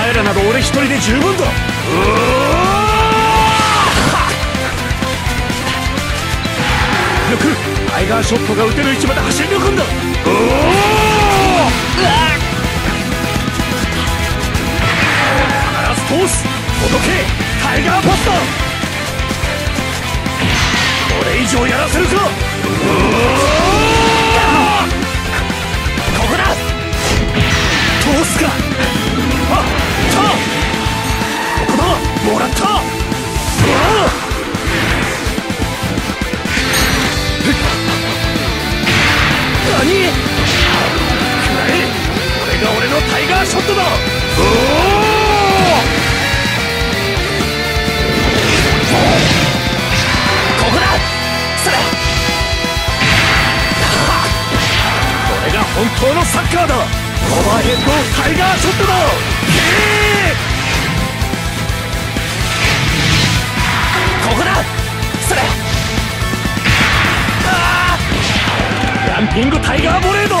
前らなど俺一人で十分だ。よくタイガーショットが打てる位置まで走り抜くんだ。ガラス通す届けタイガーパスだ。これ以上やらせるか。ここだ。通すか。もらった。何？くらえ。これが俺のタイガーショットだ。ここだ。それ。これが本当のサッカーだ。オーバーヘッドタイガーショットだ。ここだ。それ。ジャンピングタイガーボレード。この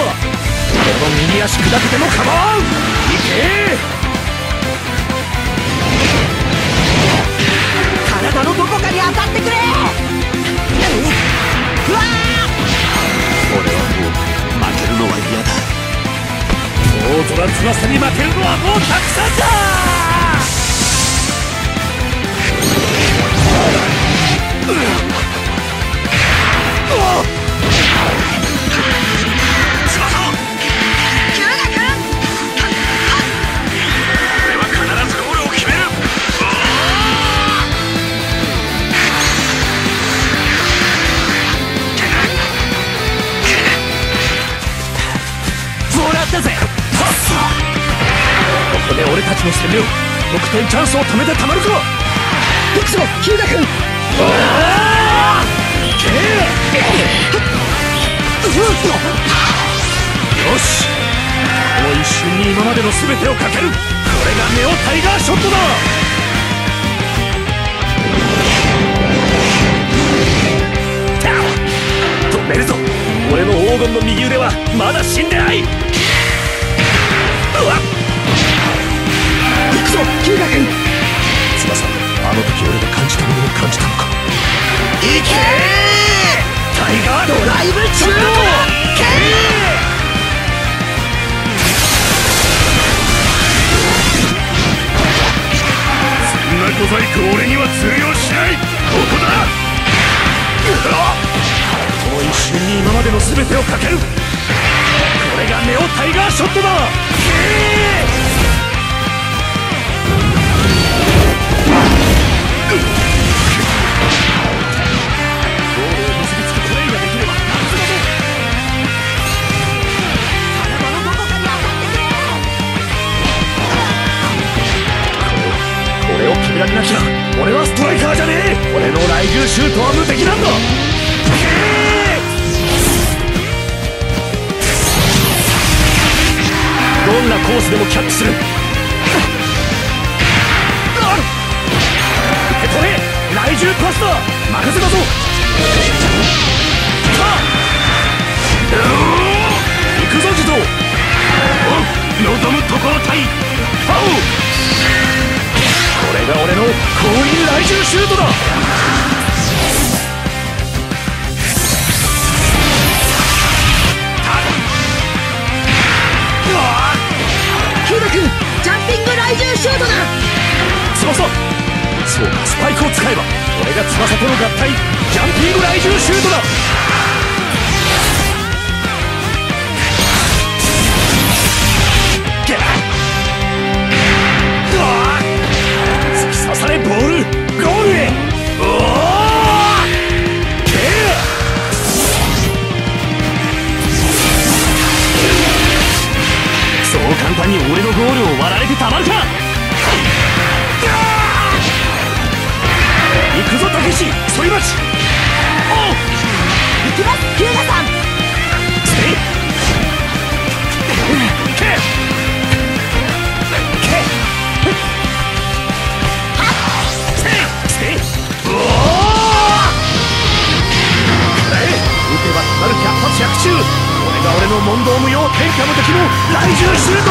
右足砕けても構わん。いけ。体のどこかに当たってくれ。うわー。俺はもう負けるのは嫌だ。大空翼に負けるのはもうたくさんだ。ここで俺たちの攻めを得点チャンスをためてたまるか。行くぞ日向君。よしこの一瞬に今までの全てをかける。これがネオタイガーショットだ。止めるぞ。俺の黄金の右腕はまだ死んでない。うわっ翼、あの時俺が感じたものを感じたのか。いけータイガードライブ中のけー。そんな小細工俺には通用しない。ここだ。この一瞬に今までの全てをかける。これがネオタイガーショットだ。俺はストライカーじゃねえ。俺の雷獣シュートは無敵なんだ。どんなコースでもキャッチする。受け取れ雷獣パスだ。任せだぞ。行くぞ児童。望むところ対青。これが俺の降臨雷獣シュートだ。ヒューガ君ジャンピング雷獣シュートだ。翼、そうかスパイクを使えば俺が翼との合体ジャンピング雷獣シュートだ。ボールゴールへ。おおけえ。そう簡単に俺のゴールを割られてたまるか。行くぞたけし反町。おう行きます日向さん。けえ百中。これが俺の問答無用天下無敵の雷獣シュートだ。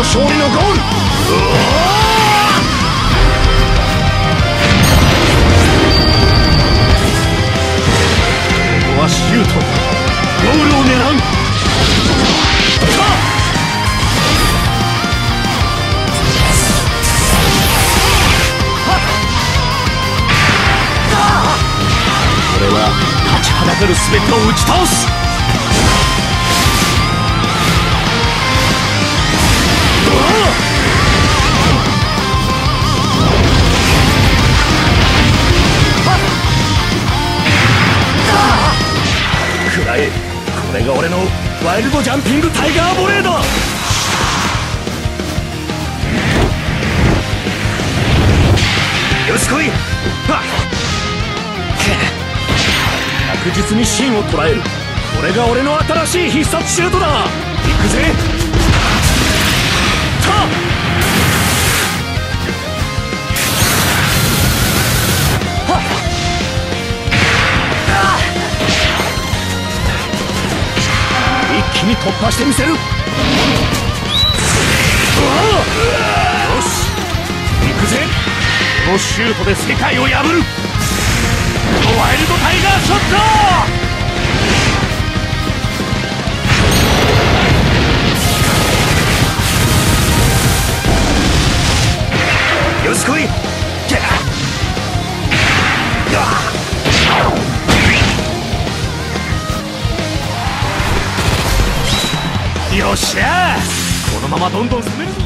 の勝利のゴール。ここはシュート。ゴールを狙う。これは立ちはだかる全てを打ち倒す。 これが俺のワイルドジャンピングタイガーボレード。よし来い。確実に芯を捉える。これが俺の新しい必殺シュートだ。行くぜ。たっ。はっ。 突破してみせる。よし、行くぜ。このシュートで世界を破る。ワイルドタイガーショット。よし来い。ギャッ。 よっしゃー、このままどんどん進めるぞ。